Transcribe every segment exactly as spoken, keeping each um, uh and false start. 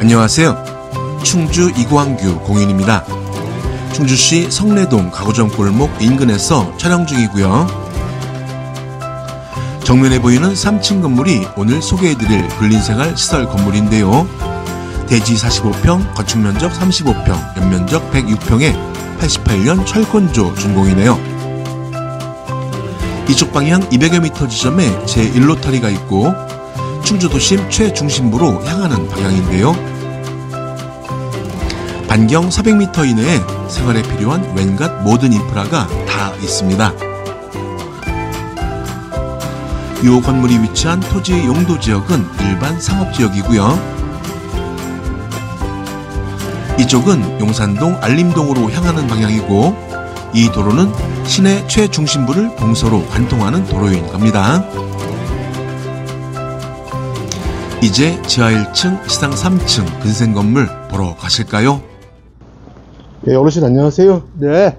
안녕하세요. 충주 이광규 공인입니다. 충주시 성내동 가구점 골목 인근에서 촬영 중이고요. 정면에 보이는 삼 층 건물이 오늘 소개해드릴 근린생활 시설 건물인데요. 대지 사십오 평, 건축면적 삼십오 평, 연면적 백육 평에 팔십팔 년 철권조 준공이네요. 이쪽 방향 이백여 미터 지점에 제일 로터리가 있고 충주 도심 최중심부로 향하는 방향인데요. 반경 사백 미터 이내에 생활에 필요한 웬갓 모든 인프라가 다 있습니다. 이 건물이 위치한 토지의 용도지역은 일반 상업지역이고요. 이쪽은 용산동 알림동으로 향하는 방향이고 이 도로는 시내 최중심부를 동서로 관통하는 도로인 겁니다. 이제 지하 일 층, 시상 삼 층 근생건물 보러 가실까요? 네, 어르신 안녕하세요. 네.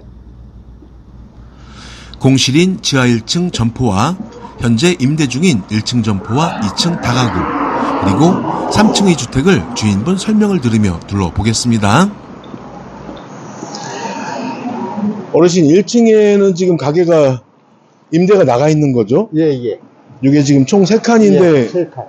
공실인 지하 일 층 점포와 현재 임대 중인 일 층 점포와 이 층 다가구 그리고 삼 층의 주택을 주인분 설명을 들으며 둘러보겠습니다. 어르신, 일 층에는 지금 가게가 임대가 나가 있는 거죠? 예, 예. 이게 지금 총 세 칸인데 예, 세 칸.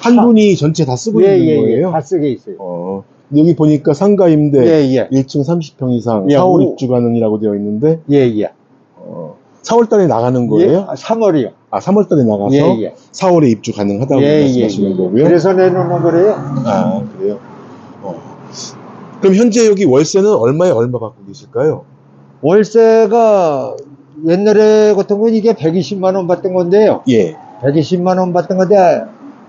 한 분이 전체 다 쓰고 예, 있는 예, 거예요? 예, 다 쓰게 있어요. 어, 여기 보니까 상가 임대 예, 예. 일 층 삼십 평 이상 예, 사월 오. 입주 가능이라고 되어 있는데 예, 예. 어, 사월 달에 나가는 거예요? 예, 아, 삼월이요. 아, 삼월 달에 나가서 예, 예. 사월에 입주 가능하다고 예, 말씀하시는 예, 예. 거고요. 그래서 내놓는 거래요. 아, 그래요. 어. 그럼 현재 여기 월세는 얼마에 얼마 받고 계실까요? 월세가 옛날에 같은 건 이게 백이십만 원 받던 건데요. 예. 백이십만 원 받던 건데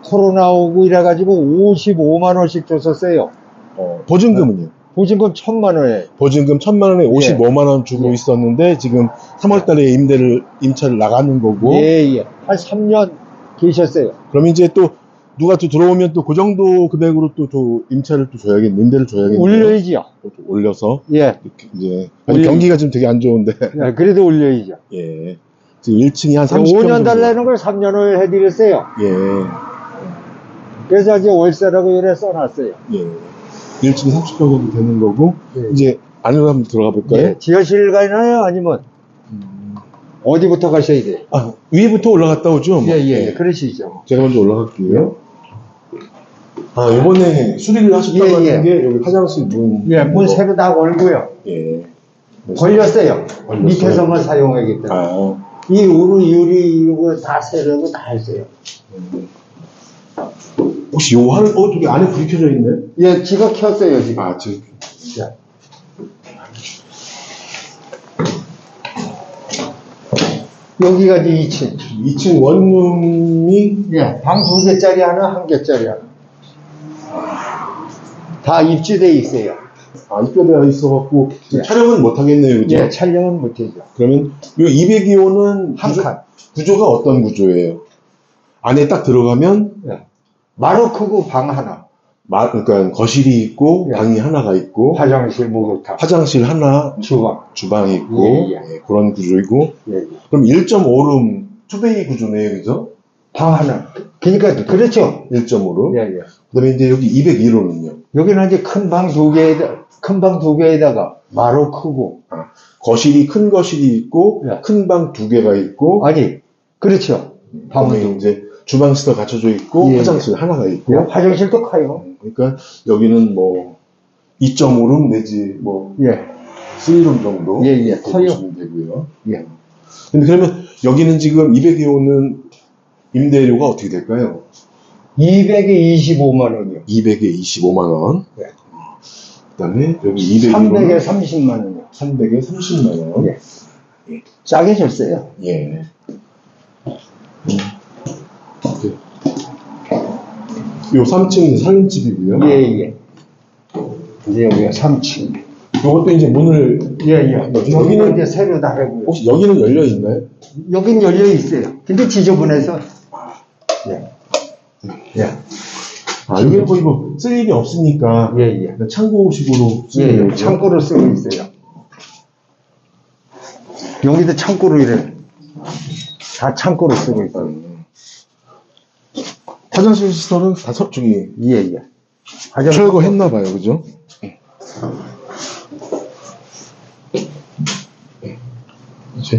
코로나 오고 이래가지고 오십오만 원씩 줬었어요. 어, 보증금은요? 어. 보증금 천만 원에 보증금 천만 원에 오십오만 원 주고 예. 있었는데 지금 삼월 달에 임대를 임차를 나가는 거고 예예 한 삼 년 계셨어요. 그럼 이제 또 누가 또 들어오면 또 그 정도 금액으로 또, 또 임차를 또 줘야겠 임대를 줘야겠네요. 올려야지요. 올려서 예 이제 예. 경기가 지금 되게 안 좋은데 예, 그래도 올려야죠. 예 지금 일 층이 한 삼십 평 오 년 달라는 걸 삼 년을 해드렸어요. 예 그래서 이제 월세라고 이래 써놨어요. 예. 일 층 삼십 평 정도 되는 거고 네. 이제 안으로 한번 들어가 볼까요? 네. 지하실 가나요? 아니면 음... 어디부터 가셔야 돼요? 아, 위부터 올라갔다 오죠? 예예 예. 네. 그러시죠. 제가 먼저 올라갈게요. 아 이번에 수리를 하셨다고 예, 하는 예. 게 여기 화장실 문 예, 문 새로 다 걸고요. 예. 걸렸어요. 걸렸어요. 밑에서만 사용하기 때문에 아. 이 우리 유리 이거 다 새로 다 했어요. 음. 혹시 요 한, 어, 저기 안에 불이 켜져 있네? 예, 지가 켰어요, 지금. 아, 지금. 예. 여기가 이제 이 층. 이 층 원룸이? 예, 방 두 개짜리 하나, 한 개짜리 하나. 다 입주되어 있어요. 아, 입주되어 있어갖고, 예. 촬영은 못하겠네요, 그죠? 예, 촬영은 못해죠. 그러면, 요 이백이 호는 한 구조, 칸. 구조가 어떤 구조예요? 안에 딱 들어가면? 예. 마루 크고 방 하나. 마, 그러니까 거실이 있고 예. 방이 하나가 있고 화장실 목욕탕. 화장실 하나, 주방, 주방이 있고 예, 예. 예, 그런 구조이고. 예, 예. 그럼 일 점 오 룸 투베이 구조네요, 그죠? 방 하나. 그러니까 그렇죠. 일 점 오 룸. 예, 예. 그다음에 이제 여기 이백일 호는요. 여기는 이제 큰 방 두 개에다 큰 방 두 개에다가 마루 크고 아, 거실이 큰 거실이 있고 예. 큰 방 두 개가 있고. 아니, 그렇죠. 방이 이제. 주방시설 갖춰져 있고 예, 화장실 예. 하나가 있고 예, 화장실도 커요. 그러니까 여기는 뭐 이 점 오 룸 내지 뭐 예. 삼 룸 정도 예, 예. 커요. 보시면 되고요. 예. 근데 그러면 여기는 지금 이백이 호는 임대료가 어떻게 될까요? 이백에 이십오만 원이요. 이백에 이십오만 원. 예. 그다음에 여기 이백에 삼십만 원이요. 삼백에 삼십만 원. 예. 예. 싸게 줬어요. 예. 음. 요 삼 층은 살림집이고요. 예예. 예. 이제 여기가 삼 층. 요것도 이제 문을 예예. 예. 여기는 이제 새로 다르고요. 혹시 여기는 열려 있나요? 여긴 열려 있어요. 근데 지저분해서. 예. 예. 아 여기는 거의 뭐 쓸 일이 없으니까. 예예. 예. 창고식으로 쓰는 예, 예. 창고로 쓰고 있어요. 여기도 창고로 이래. 다 창고로 쓰고 있어요. 화장실 시설은 다 석중이에요. 예, 예. 철거했나봐요, 그죠? 네. 네. 이제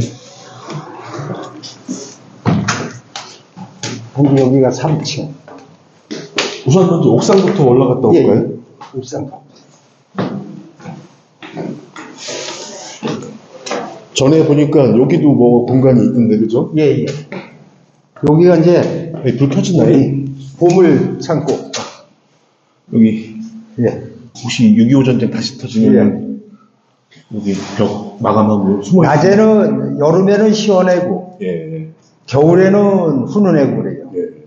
근데 여기가 삼 층. 우선 먼저 옥상부터 올라갔다 올까요? 예, 예. 옥상부터. 전에 보니까 여기도 뭐 공간이 있던데, 그죠? 예, 예. 여기가 이제. 예, 불 켜진다니. 보물 창고. 여기. 예. 혹시 육이오 전쟁 다시 터지면. 예. 여기 벽 마감하고 숨어있어요. 낮에는, 여름에는 시원하고. 예. 겨울에는 훈훈하고 그래요. 예.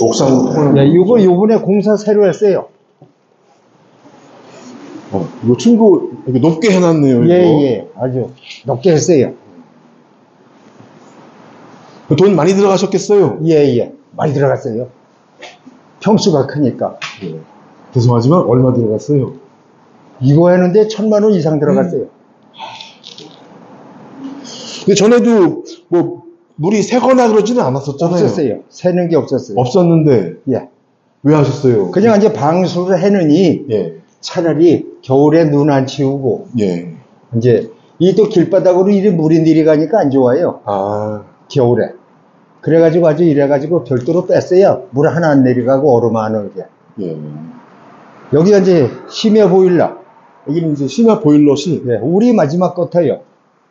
옥상. 네, 이거 요번에 공사 새로 했어요. 어, 이 친구 이렇게 높게 해놨네요. 예, 이거. 예, 아주 높게 했어요. 돈 많이 들어가셨겠어요? 예, 예, 많이 들어갔어요. 평수가 크니까. 예. 죄송하지만 얼마 들어갔어요? 이거 했는데 천만 원 이상 들어갔어요. 근데 전에도 뭐 물이 새거나 그러지는 않았었잖아요. 없었어요. 새는 게 없었어요. 없었는데. 예. 왜 하셨어요? 그냥 이제 방수를 해느니. 예. 차라리 겨울에 눈 안 치우고. 예. 이제 이 또 길바닥으로 이리 물이 내려가니까 안 좋아요. 아. 겨울에. 그래가지고 아주 이래가지고 별도로 뺐어요. 물 하나 안 내려가고 얼음 안 얼게. 예. 여기가 이제 심야 보일러. 여기는 이제 심야 보일러실. 예. 우리 마지막 같아요.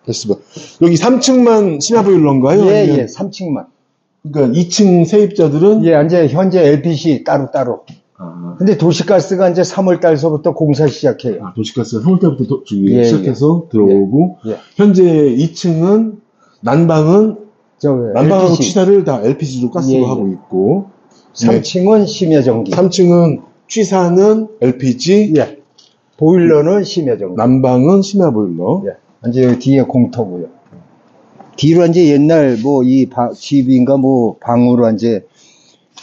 됐습니다. 여기 삼 층만 심야 보일러인가요? 예, 아니면... 예, 삼 층만. 그러니까 이 층 세입자들은? 예, 이제 현재 엘피씨 따로따로. 아. 근데 도시가스가 이제 삼월 달서부터 공사 시작해요. 아, 도시가스가 삼월 달부터 도, 예, 시작해서 예. 들어오고. 예. 현재 이 층은, 난방은? 저, 난방하고 취사를 다 엘피지로 가스로 예, 예. 하고 있고. 삼 층은 예. 심야전기. 삼 층은 취사는 엘피지. 예. 보일러는 심야전기. 난방은 심야보일러. 예. 이제 여기 뒤에 공터고요. 뒤로 이제 옛날 뭐 이 집인가 뭐 방으로 이제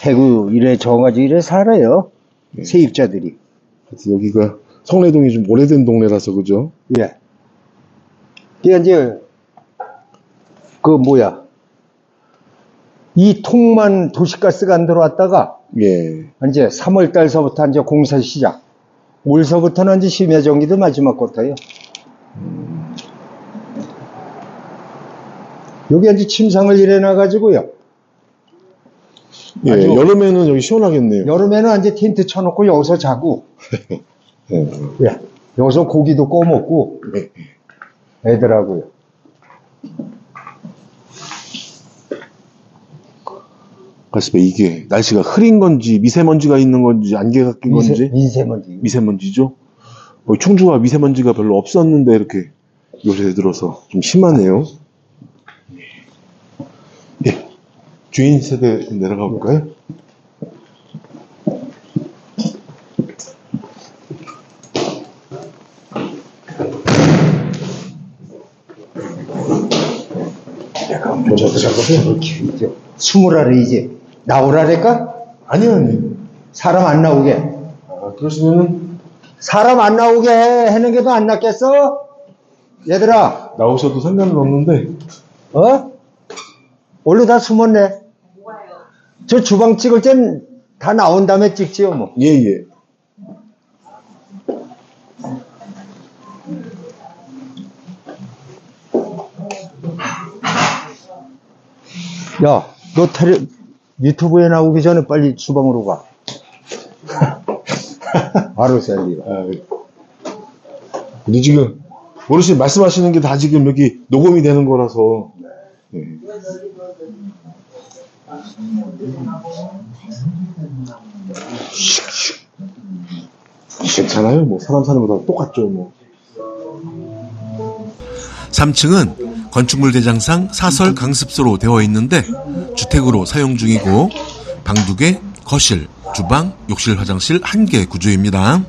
해구 이래 정아지 이래 살아요. 예. 세입자들이. 그래서 여기가 성내동이 좀 오래된 동네라서 그죠? 예. 이게 이제 그 뭐야 이 통만 도시가스가 안 들어왔다가 예. 이제 삼월 달서부터 이제 공사 시작. 올서부터는 이제 심야전기도 마지막 것도요. 여기 이제 침상을 일해놔가지고요. 예, 여름에는 여기 시원하겠네요. 여름에는 이제 텐트 쳐놓고 여기서 자고, 예. 예, 여기서 고기도 구워 먹고, 예. 애들하고요. 글쎄요, 이게 날씨가 흐린 건지 미세먼지가 있는 건지 안개가 낀 미세, 건지 미세먼지 미세먼지죠. 어, 충주가 미세먼지가 별로 없었는데 이렇게 요새 들어서 좀 심하네요. 예. 주인 세대 내려가 볼까요? 약간 먼저 들어가서 이렇게 있죠. 스물알이 이제 나오라랄까? 아니요, 아니요. 사람 안 나오게. 아, 그러시면은 사람 안 나오게 하는 게 더 안 낫겠어? 얘들아. 나오셔도 상관은 없는데. 어? 원래 다 숨었네. 저 주방 찍을 땐 다 나온 다음에 찍지요, 뭐. 예, 예. 야, 너 테레, 유튜브에 나오기 전에 빨리 주방으로 가. 바로 샌디가. 근데 지금, 어르신 말씀하시는 게 다 지금 여기 녹음이 되는 거라서. 네. 괜찮아요. 뭐 사람 사는 거랑 똑같죠. 뭐. 삼 층은 건축물 대장상 사설 강습소로 되어 있는데 주택으로 사용 중이고 방 두 개, 거실, 주방, 욕실, 화장실 한 개 구조입니다.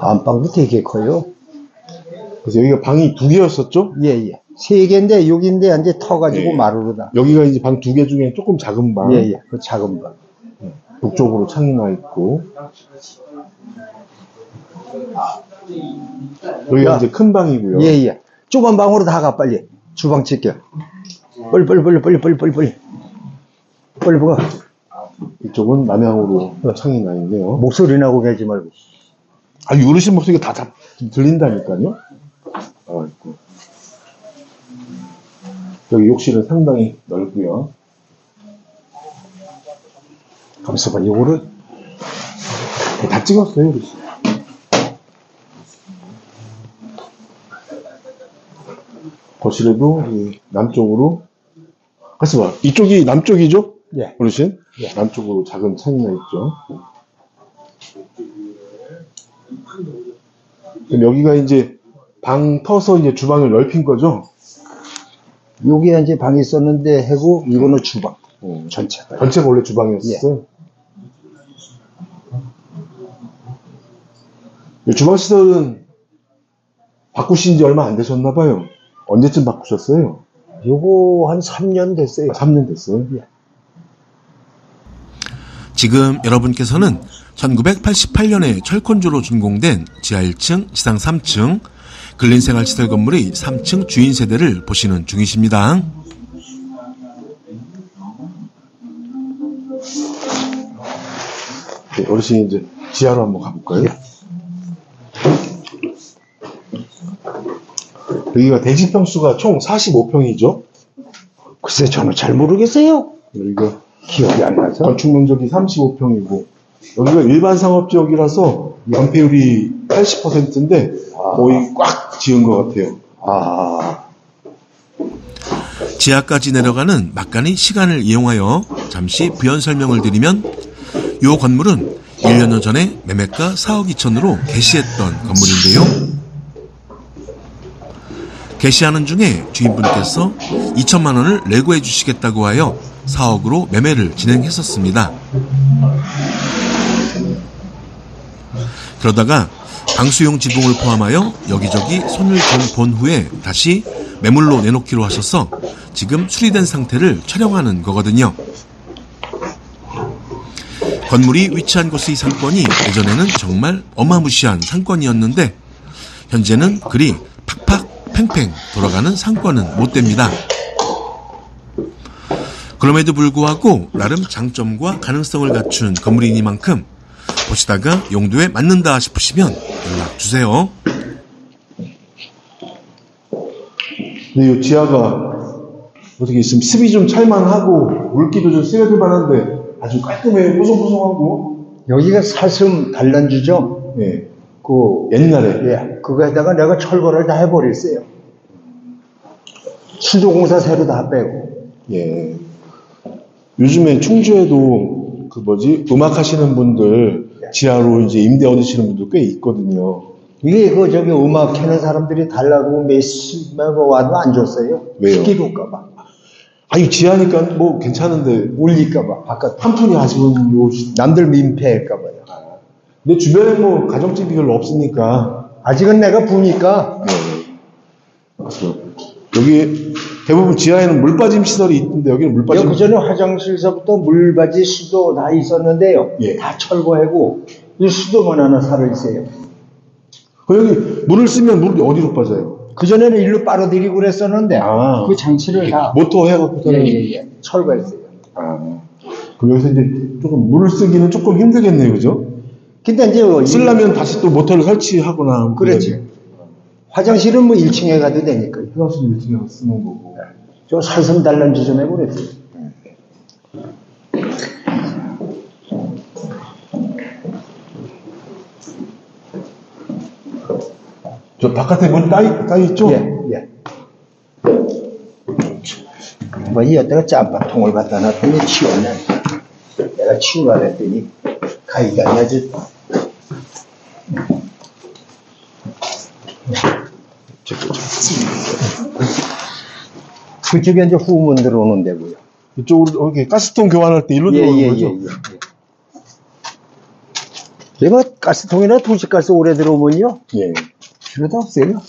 안방도 되게 커요. 그래서 여기가 방이 두 개였었죠? 예, 예. 세 개인데, 여기인데, 이제 터가지고 예. 마루로다. 여기가 이제 방 두 개 중에 조금 작은 방. 예, 예. 그 작은 방. 예. 북쪽으로 창이 나 있고. 여기가 이제 큰 방이고요. 예예. 예. 좁은 방으로 다 가 빨리. 주방 칠게요. 빨리 빨리 빨리 빨리 빨리 빨리 빨리 빨리 가. 이쪽은 남향으로 어. 창이 나 있네요. 목소리 나고 계지 말고. 아 요르신 목소리가 다, 다 들린다니까요. 아, 있고. 여기 욕실은 상당히 넓고요. 잠시만 요거를 다 찍었어요. 그렇지. 거실에도 남쪽으로 같이 봐. 이쪽이 남쪽이죠? 예. 어르신? 예. 남쪽으로 작은 창이나 있죠. 그럼 여기가 이제 방 터서 이제 주방을 넓힌 거죠? 여기에 이제 방이 있었는데 해고 이거는 주방. 음. 전체가. 전체가 원래 주방이었어요. 예. 주방 시설은 바꾸신 지 얼마 안 되셨나 봐요. 언제쯤 바꾸셨어요? 요거 한 삼 년 됐어요. 아, 삼 년 됐어요? 예. 지금 여러분께서는 천구백팔십팔 년에 철콘주로 준공된 지하 일 층, 지상 삼 층, 근린생활시설 건물의 삼 층 주인 세대를 보시는 중이십니다. 네, 어르신이 이제 지하로 한번 가볼까요? 예. 여기가 대지평수가 총 사십오 평이죠? 글쎄 저는 잘 모르겠어요. 여기가 기억이 안 나죠? 건축 면적이 삼십오 평이고 여기가 일반 상업지역이라서 연폐율이 팔십 퍼센트인데 아. 거의 꽉 지은 것 같아요. 아. 지하까지 내려가는 막간의 시간을 이용하여 잠시 부연 설명을 드리면 이 건물은 일 년 전에 매매가 사억 이천으로 개시했던 건물인데요. 개시하는 중에 주인분께서 이천만 원을 레고해 주시겠다고 하여 사억으로 매매를 진행했었습니다. 그러다가 방수용 지붕을 포함하여 여기저기 손을 좀 본 후에 다시 매물로 내놓기로 하셔서 지금 수리된 상태를 촬영하는 거거든요. 건물이 위치한 곳의 상권이 예전에는 정말 어마무시한 상권이었는데 현재는 그리 팍팍 팽팽 돌아가는 상권은 못됩니다. 그럼에도 불구하고 나름 장점과 가능성을 갖춘 건물이니만큼 보시다가 용도에 맞는다 싶으시면 연락주세요. 근데 이 지하가 어떻게 있으면 습이 좀 찰만하고 물기도 좀 스며들만한데 아주 깔끔해 뽀송뽀송하고 여기가 사슴 단란주죠? 네. 그 옛날에 예, 그거에다가 내가 철거를 다 해버렸어요. 수조공사 새로 다 빼고. 예. 요즘에 충주에도 그 뭐지 음악 하시는 분들 예. 지하로 이제 임대 얻으시는 분들 꽤 있거든요. 이게 그 저기 음악 하는 사람들이 달라고 몇십만 원 와도 안 줬어요. 왜요? 시키고까봐. 아니 지하니까 뭐 괜찮은데 올릴까봐. 아까 탐푼이 하시는 요 남들 민폐할까봐요. 내 주변에 뭐 가정집이 별로 없으니까 아직은 내가 부니까 네. 여기 대부분 지하에는 물빠짐 시설이 있는데 여기는 물빠짐 그전에 화장실서부터 물받이 수도 다 있었는데요 예. 다 철거하고 이 수도만 하나 살아있어요. 그 여기 물을 쓰면 물이 어디로 빠져요? 그전에는 일로 빨아들이고 그랬었는데 아, 그 장치를 다 모터 해갖고 예, 예, 예. 철거했어요. 아, 그럼 여기서 이제 조금 물을 쓰기는 조금 힘들겠네요. 그죠? 근데 이제 쓰려면 다시 또 모터를 설치하거나 그렇지. 화장실은 뭐 일 층에 가도 되니까. 화장실은 일 층에 가서 쓰는 거고. 저 사슴 단란주 좀 해버렸어요. 저 바깥에 문 따위, 따위 있죠? 예, 예. 뭐, 이 여태가 짬바통을 갖다 놨더니 치웠네. 내가 치우라 그랬더니 가위가 아니야지. 그쪽에 이제 후문 들어오는 데고요. 이쪽으로 이렇게 가스통 교환할 때 일로 예, 들어오는 예, 거죠? 예, 예. 내가 가스통이나 도시가스 오래 들어오면요. 예. 필요도 없어요.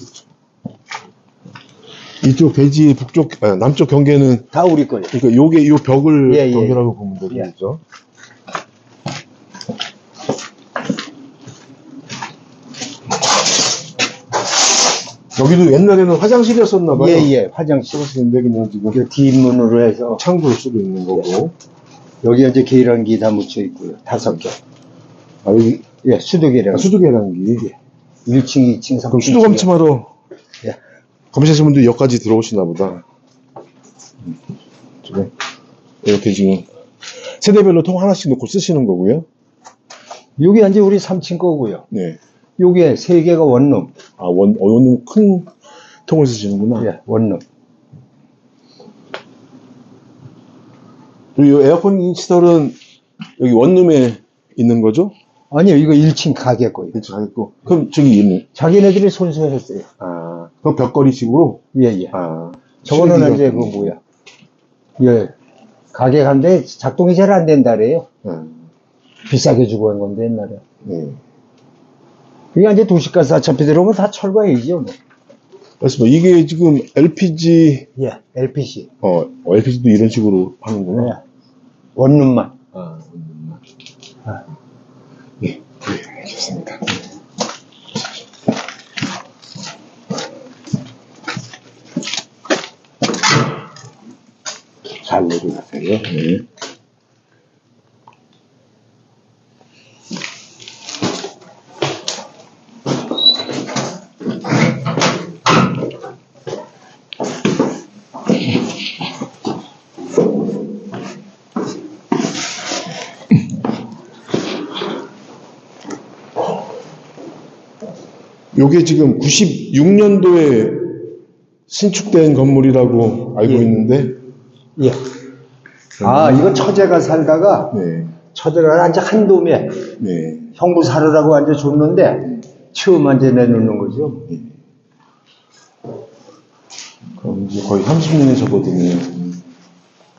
이쪽 대지 북쪽 아, 남쪽 경계는 다 우리 거예요. 그러니까 요게 요 벽을 예, 예. 경계라고 보면 되겠죠. 예. 여기도 옛날에는 화장실이었었나 봐요. 예예, 예. 화장실. 근데 그냥 지금 뒷문으로 해서 창구로 쓰고 있는 거고. 예. 여기 이제 계량기 다 묻혀 있고요. 다섯 개. 아 여기 예, 수도 계량기. 아, 수도 계량기. 예. 일 층, 이 층, 삼 층. 그럼 수도 검침하러 예. 검색하시는 분들 여기까지 들어오시나 보다. 지금 이렇게 지금 세대별로 통 하나씩 놓고 쓰시는 거고요. 요게 이제 우리 삼 층 거고요. 네. 요게 세 개가 원룸. 아, 원, 원룸 큰 통을 쓰시는구나. 예, 원룸. 그리고 요 에어컨 시설은 여기 원룸에 있는 거죠? 아니요, 이거 일 층 가게 거예요. 일 층 가게 거. 그럼 저기 있는? 자기네들이 손수했어요. 아, 그럼 벽걸이식으로? 예, 예. 아, 저거는 이제 그 뭐야. 예. 가게 간데 작동이 잘 안 된다래요. 음. 비싸게 주고 한 건데, 옛날에. 네. 이게 이제 도시가스 어차피 들어오면 다 철거해야죠, 뭐. 그렇습니다. 이게 지금 엘피지. 예, 엘피지. 어, 엘피지도 이런 식으로 파는구나. 예. 원룸만. 아, 원룸만. 아. 예, 예, 알겠습니다. 잘 내려가세요. 네. 요게 지금 구십육 년도에 신축된 건물이라고 알고 예. 있는데 예. 아, 이거 처제가 살다가, 네. 처제가 앉아 한 돔에, 네. 형부 사르라고 앉아 줬는데, 처음 앉아 내놓는 거죠. 네. 그럼 이제 거의 삼십 년이 접어드네요. 음.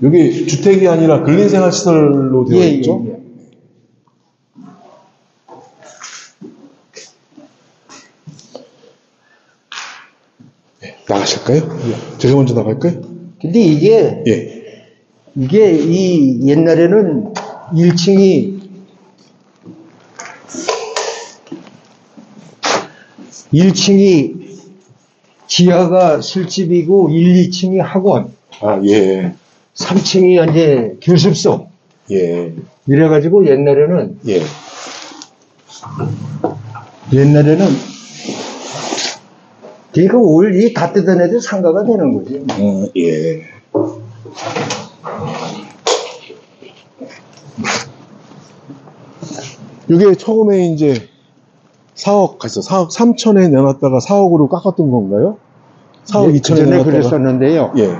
여기 주택이 아니라 근린생활시설로 되어 예, 있죠? 예, 예. 네, 나가실까요? 예. 제가 먼저 나갈까요? 근데 이게, 예. 이게 이 옛날에는 일 층이 일 층이 지하가 술집이고 일, 이 층이 학원. 아, 예. 삼 층이 이제 교습소. 예. 이래 가지고 옛날에는 예. 옛날에는 그러니까 올 이 다 뜯어내도 상가가 되는 거지. 어, 예. 이게 처음에 이제 사억 갔어. 사억 삼천에 내놨다가 사억으로 깎았던 건가요? 사억 예, 이천에 내놨다가. 그랬었는데요. 예.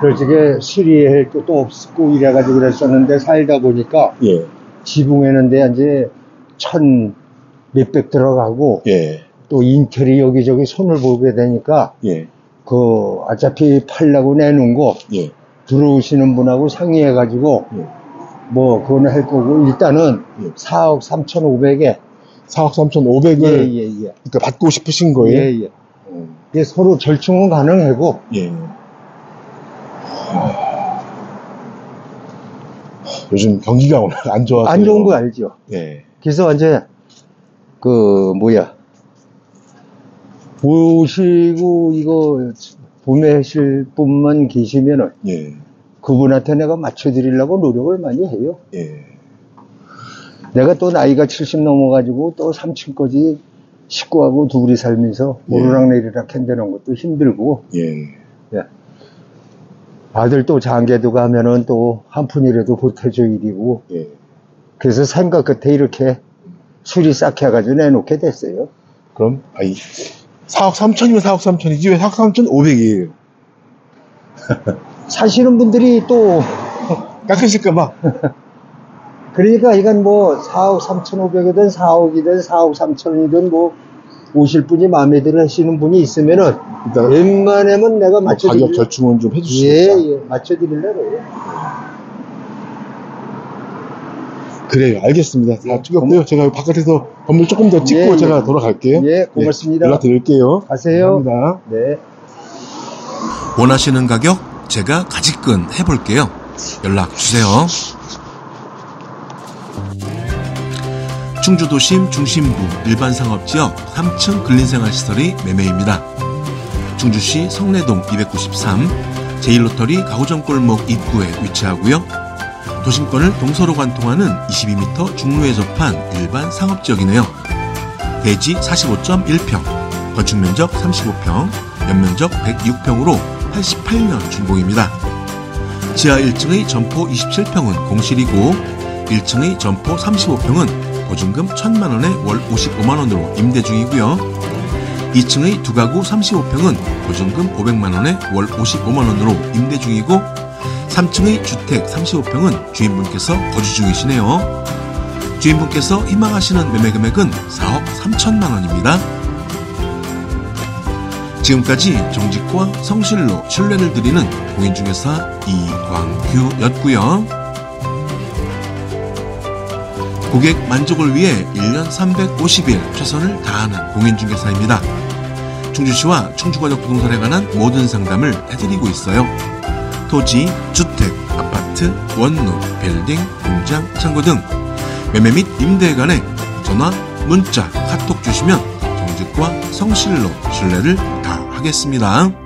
그래서 수리할 것도 없고 이래가지고 그랬었는데 살다 보니까 예. 지붕에는 데 이제 천 몇백 들어가고 예. 또 인테리어 여기저기 손을 보게 되니까 예. 그 어차피 팔라고 내놓은 거 예. 들어오시는 분하고 상의해가지고 예. 뭐 그건 할 거고 일단은 예. 사억 삼천오백에 사억 삼천오백을 예, 예, 예. 그러니까 받고 싶으신 거예요? 예, 예. 음. 이게 서로 절충은 가능하고 예. 하... 요즘 경기가 워낙 안 좋아서 안 좋은 거 알죠? 예. 그래서 이제 그 뭐야 보시고 이거 구매하실 분만 계시면은 예. 그분한테 내가 맞춰드리려고 노력을 많이 해요. 예. 내가 또 나이가 칠십 넘어가지고 또 삼 층까지 식구하고 둘이 살면서 예. 오르락내리락 견뎌는 것도 힘들고. 예. 예. 아들 또 장계도 가면은 또 한 푼이라도 보태줘 일이고. 예. 그래서 생각 끝에 이렇게 술이 싹 해가지고 내놓게 됐어요. 그럼, 아이, 사억 삼천이면 사억 삼천이지 왜 사억 삼천오백이에요? 사시는 분들이 또 깎으실까봐. 그러니까 이건 뭐 사억 삼천오백이든 사억이든 사억 삼천이든 뭐 오실 분이 마음에 들어 하시는 분이 있으면은 일단 웬만하면 내가 맞춰드릴 가격 절충은 좀 해주시겠다. 예, 예, 맞춰드리려고요. 그래요, 알겠습니다. 다 예, 찍었고요. 고마... 제가 바깥에서 건물 조금 더 찍고 예, 제가 예. 돌아갈게요. 예, 고맙습니다. 예, 연락드릴게요. 가세요. 감사합니다. 네. 원하시는 가격? 제가 가지끈 해볼게요. 연락주세요. 충주도심 중심부 일반상업지역 삼 층 근린생활시설이 매매입니다. 충주시 성내동 이백구십삼, 제일 로터리 가구점골목 입구에 위치하고요. 도심권을 동서로 관통하는 이십이 미터 중로에 접한 일반 상업지역이네요. 대지 사십오 점 일 평, 건축면적 삼십오 평, 연면적 백육 평으로 팔십팔 년 준공입니다. 지하 일 층의 점포 이십칠 평은 공실이고 일 층의 점포 삼십오 평은 보증금 천만 원에 월 오십오만 원으로 임대 중이고요. 이 층의 두 가구 삼십오 평은 보증금 오백만 원에 월 오십오만 원으로 임대 중이고 삼 층의 주택 삼십오 평은 주인분께서 거주 중이시네요. 주인분께서 희망하시는 매매 금액은 사억 삼천만 원입니다. 지금까지 정직과 성실로 신뢰를 드리는 공인중개사 이광규였고요. 고객 만족을 위해 일 년 삼백오십 일 최선을 다하는 공인중개사입니다. 충주시와 충주권역부동산에 관한 모든 상담을 해드리고 있어요. 토지, 주택, 아파트, 원룸, 빌딩, 공장, 창고 등 매매 및 임대에 관해 전화, 문자, 카톡 주시면 정직과 성실로 신뢰를 다하겠습니다.